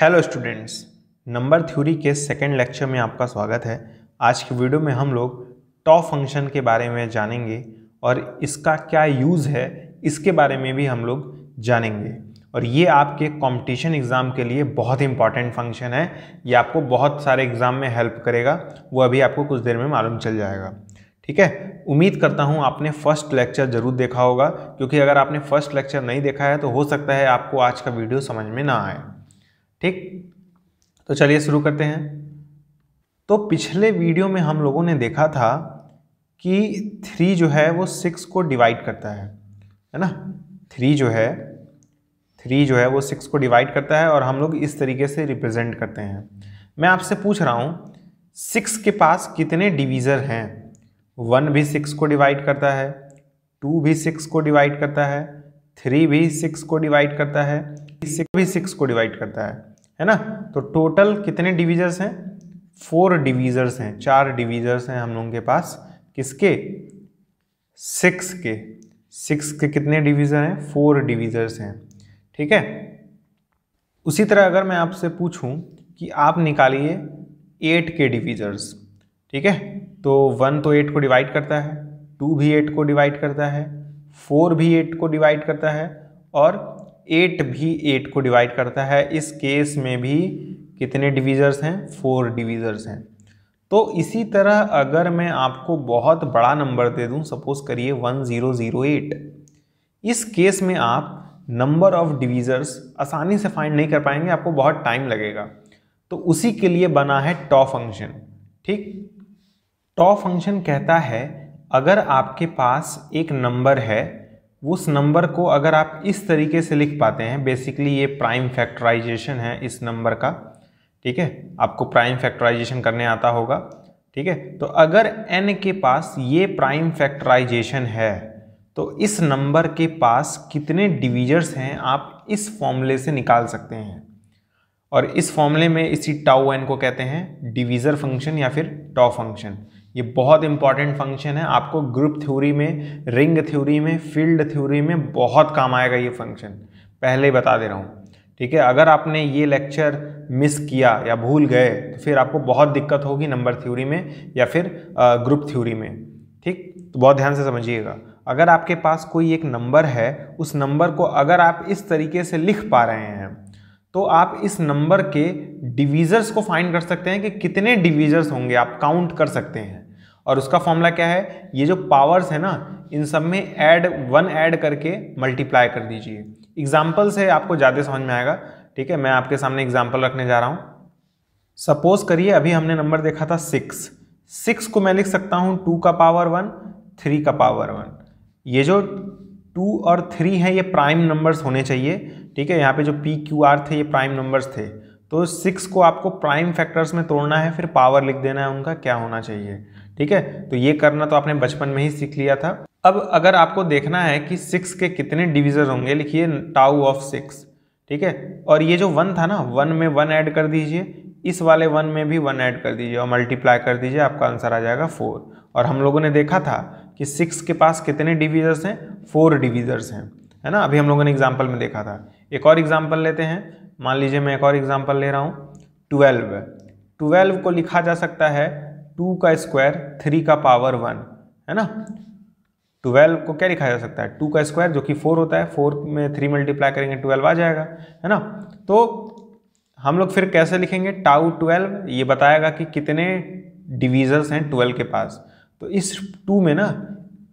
Hello students, number theory के second lecture में आपका स्वागत है। आज की वीडियो में हम लोग टॉ फंक्शन के बारे में जानेंगे और इसका क्या यूज़ है इसके बारे में भी हम लोग जानेंगे। और ये आपके कंपटीशन एग्ज़ाम के लिए बहुत इंपॉर्टेंट फंक्शन है, ये आपको बहुत सारे एग्ज़ाम में हेल्प करेगा, वो अभी आपको कुछ देर में मालूम चल जाएगा। ठीक है, उम्मीद करता हूँ आपने फर्स्ट लेक्चर ज़रूर देखा होगा, क्योंकि अगर आपने फर्स्ट लेक्चर नहीं देखा है तो हो सकता है आपको आज का वीडियो समझ में ना आए। ठीक, तो चलिए शुरू करते हैं। तो पिछले वीडियो में हम लोगों ने देखा था कि 3 जो है वो 6 को डिवाइड करता है ना। 3 जो है वो 6 को डिवाइड करता है और हम लोग इस तरीके से रिप्रेजेंट करते हैं। मैं आपसे पूछ रहा हूँ 6 के पास कितने डिवीज़र हैं। 1 भी 6 को डिवाइड करता है, 2 भी 6 को डिवाइड करता है, 3 भी 6 को डिवाइड करता है, 6 भी 6 को डिवाइड करता है ना। तो टोटल कितने डिवीज़र्स हैं? 4 डिवीज़र्स हैं, 4 डिवीज़र्स हैं हम लोगों के पास। किसके? 6 के। 6 के कितने डिवीज़र हैं? 4 डिवीज़र्स हैं। ठीक है, उसी तरह अगर मैं आपसे पूछूं कि आप निकालिए 8 के डिवीज़र्स। ठीक है, तो 1 तो 8 को डिवाइड करता है, 2 भी 8 को डिवाइड करता है, 4 भी 8 को डिवाइड करता है और 8 भी 8 को डिवाइड करता है। इस केस में भी कितने डिवीज़र्स हैं? 4 डिवीज़र्स हैं। तो इसी तरह अगर मैं आपको बहुत बड़ा नंबर दे दूं, सपोज़ करिए 1008, इस केस में आप नंबर ऑफ डिवीज़र्स आसानी से फाइंड नहीं कर पाएंगे, आपको बहुत टाइम लगेगा। तो उसी के लिए बना है टॉ फंक्शन। ठीक, टॉ फंक्शन कहता है अगर आपके पास एक नंबर है, उस नंबर को अगर आप इस तरीके से लिख पाते हैं, बेसिकली ये प्राइम फैक्टराइजेशन है इस नंबर का। ठीक है, आपको प्राइम फैक्टराइजेशन करने आता होगा। ठीक है, तो अगर n के पास ये प्राइम फैक्टराइजेशन है तो इस नंबर के पास कितने डिवीज़र्स हैं आप इस फॉर्मूले से निकाल सकते हैं। और इस फॉर्मूले में इसी टाउ n को कहते हैं डिवीज़र फंक्शन या फिर टॉ फंक्शन। ये बहुत इंपॉर्टेंट फंक्शन है, आपको ग्रुप थ्योरी में, रिंग थ्योरी में, फील्ड थ्योरी में बहुत काम आएगा ये फंक्शन, पहले ही बता दे रहा हूँ। ठीक है, अगर आपने ये लेक्चर मिस किया या भूल गए तो फिर आपको बहुत दिक्कत होगी नंबर थ्योरी में या फिर ग्रुप थ्योरी में। ठीक, तो बहुत ध्यान से समझिएगा। अगर आपके पास कोई एक नंबर है, उस नंबर को अगर आप इस तरीके से लिख पा रहे हैं तो आप इस नंबर के डिवीज़र्स को फाइंड कर सकते हैं कि कितने डिवीज़र्स होंगे, आप काउंट कर सकते हैं। और उसका फॉर्मूला क्या है? ये जो पावर्स है ना, इन सब में वन ऐड करके मल्टीप्लाई कर दीजिए। एग्जाम्पल से आपको ज़्यादा समझ में आएगा। ठीक है, मैं आपके सामने एग्जाम्पल रखने जा रहा हूँ। सपोज़ करिए अभी हमने नंबर देखा था 6 को मैं लिख सकता हूँ 2 का पावर 1, 3 का पावर 1। ये जो 2 और 3 हैं ये प्राइम नंबर्स होने चाहिए। ठीक है, यहाँ पे जो PQR थे ये प्राइम नंबर्स थे। तो 6 को आपको प्राइम फैक्टर्स में तोड़ना है, फिर पावर लिख देना है उनका क्या होना चाहिए। ठीक है, तो ये करना तो आपने बचपन में ही सीख लिया था। अब अगर आपको देखना है कि 6 के कितने डिवीज़र होंगे, लिखिए tau of 6। ठीक है, और ये जो 1 था ना, 1 में 1 ऐड कर दीजिए, इस वाले 1 में भी 1 ऐड कर दीजिए और मल्टीप्लाई कर दीजिए, आपका आंसर आ जाएगा 4। और हम लोगों ने देखा था कि 6 के पास कितने डिवीज़र्स हैं? 4 डिवीज़र्स हैं, है ना, अभी हम लोगों ने एग्जाम्पल में देखा था। एक और एग्जाम्पल लेते हैं, मान लीजिए मैं एक और एग्जाम्पल ले रहा हूँ 12 को लिखा जा सकता है 2 का स्क्वायर 3 का पावर 1, है ना। 12 को क्या लिखा जा सकता है? 2 का स्क्वायर जो कि 4 होता है, 4 में 3 मल्टीप्लाई करेंगे 12 आ जाएगा, है ना। तो हम लोग फिर कैसे लिखेंगे? tau 12, ये बताएगा कि कितने डिवीज़र्स हैं 12 के पास। तो इस 2 में ना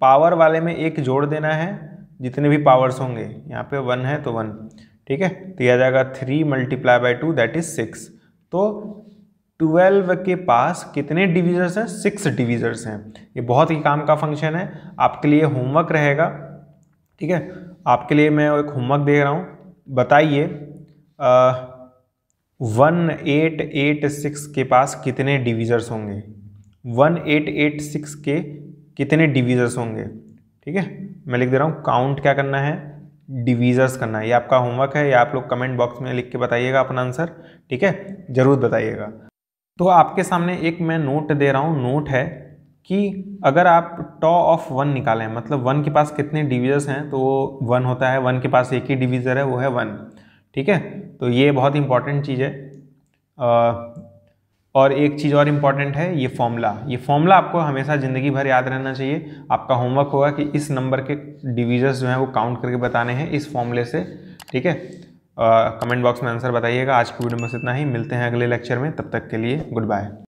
पावर वाले में 1 जोड़ देना है, जितने भी पावर्स होंगे, यहाँ पे 1 है तो 1। ठीक है, तो यह आ जाएगा 3 मल्टीप्लाई बाई 2, दैट इज 6। तो 12 के पास कितने डिवीज़र्स हैं? 6 डिवीज़र्स हैं। ये बहुत ही काम का फंक्शन है, आपके लिए होमवर्क रहेगा। ठीक है, आपके लिए मैं एक होमवर्क दे रहा हूँ, बताइए 1886 के पास कितने डिवीज़र्स होंगे। 1886 के कितने डिवीज़र्स होंगे? ठीक है, मैं लिख दे रहा हूँ, काउंट क्या करना है? डिवीज़र्स करना है। ये आपका होमवर्क है, या आप लोग कमेंट बॉक्स में लिख के बताइएगा अपना आंसर। ठीक है, ज़रूर बताइएगा। तो आपके सामने एक मैं नोट दे रहा हूँ, नोट है कि अगर आप tau of 1 निकालें, मतलब 1 के पास कितने डिवीज़र्स हैं, तो वो 1 होता है, 1 के पास एक ही डिवीज़र है वो है 1। ठीक है, तो ये बहुत इंपॉर्टेंट चीज़ है। और एक चीज़ और इम्पॉर्टेंट है, ये फॉर्मूला आपको हमेशा ज़िंदगी भर याद रहना चाहिए। आपका होमवर्क होगा कि इस नंबर के डिविजन्स जो हैं वो काउंट करके बताने हैं इस फॉर्मूले से। ठीक है, कमेंट बॉक्स में आंसर बताइएगा। आज की वीडियो में बस इतना ही, मिलते हैं अगले लेक्चर में, तब तक के लिए गुड बाय।